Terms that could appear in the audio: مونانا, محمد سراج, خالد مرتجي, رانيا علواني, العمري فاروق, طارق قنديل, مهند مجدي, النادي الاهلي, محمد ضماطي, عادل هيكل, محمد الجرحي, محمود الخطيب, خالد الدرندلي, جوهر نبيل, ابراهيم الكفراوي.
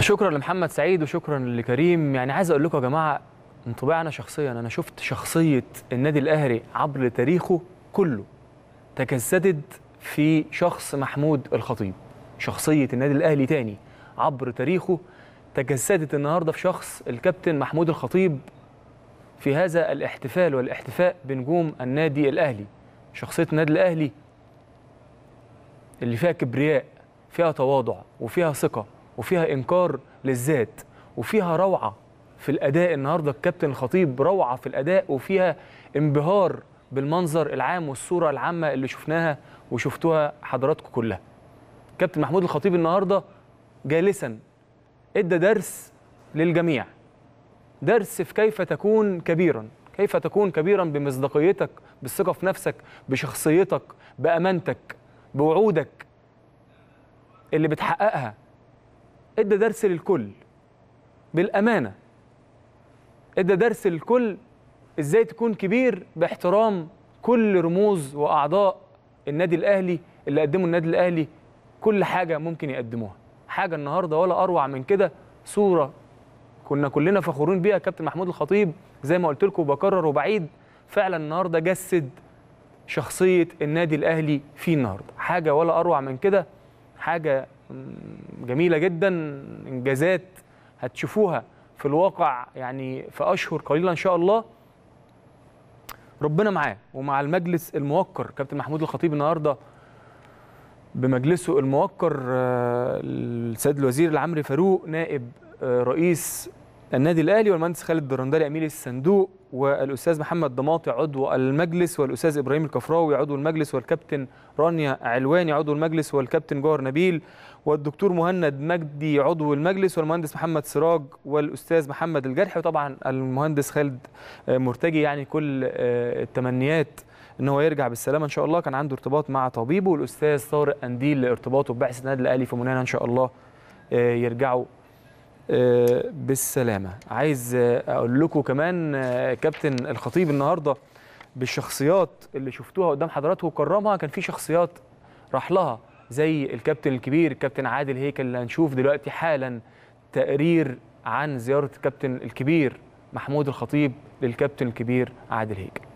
شكرا لمحمد سعيد وشكرا لكريم. يعني عايز اقول لكم يا جماعه، من طبيعي انا شخصيا انا شفت شخصيه النادي الاهلي عبر تاريخه كله تجسدت في شخص محمود الخطيب. شخصيه النادي الاهلي تاني عبر تاريخه تجسدت النهارده في شخص الكابتن محمود الخطيب في هذا الاحتفال والاحتفاء بنجوم النادي الاهلي. شخصيه النادي الاهلي اللي فيها كبرياء، فيها تواضع، وفيها ثقه، وفيها انكار للذات، وفيها روعه في الاداء. النهارده الكابتن الخطيب روعه في الاداء، وفيها انبهار بالمنظر العام والصوره العامه اللي شفناها وشفتوها حضراتكم كلها. كابتن محمود الخطيب النهارده جالسا ادى درس للجميع، درس في كيف تكون كبيرا، كيف تكون كبيرا بمصداقيتك، بالثقه في نفسك، بشخصيتك، بامانتك، بوعودك اللي بتحققها. ادى درس للكل بالامانه، ادى درس للكل ازاي تكون كبير باحترام كل رموز واعضاء النادي الاهلي اللي قدموا النادي الاهلي كل حاجه ممكن يقدموها. حاجه النهارده ولا اروع من كده، صوره كنا كلنا فخورين بيها. كابتن محمود الخطيب زي ما قلت لكم وبكرر وبعيد، فعلا النهارده جسد شخصيه النادي الاهلي فيه النهارده، حاجه ولا اروع من كده، حاجه جميله جدا، انجازات هتشوفوها في الواقع يعني في اشهر قليله ان شاء الله. ربنا معاه ومع المجلس الموقر. كابتن محمود الخطيب النهارده بمجلسه الموقر السيد الوزير العمري فاروق نائب رئيس النادي الاهلي، والمهندس خالد الدرندلي امين الصندوق، والاستاذ محمد ضماطي عضو المجلس، والاستاذ ابراهيم الكفراوي عضو المجلس، والكابتن رانيا علواني عضو المجلس، والكابتن جوهر نبيل، والدكتور مهند مجدي عضو المجلس، والمهندس محمد سراج، والاستاذ محمد الجرحي، وطبعا المهندس خالد مرتجي. يعني كل التمنيات ان هو يرجع بالسلامه ان شاء الله. كان عنده ارتباط مع طبيبه، والاستاذ طارق قنديل لارتباطه ببعثه النادي الاهلي في مونانا ان شاء الله يرجعوا بالسلامه. عايز اقول لكم كمان كابتن الخطيب النهارده بالشخصيات اللي شفتوها قدام حضراتكم وكرمها. كان في شخصيات راح لها زي الكابتن الكبير الكابتن عادل هيكل اللي هنشوف دلوقتي حالا تقرير عن زياره الكابتن الكبير محمود الخطيب للكابتن الكبير عادل هيكل.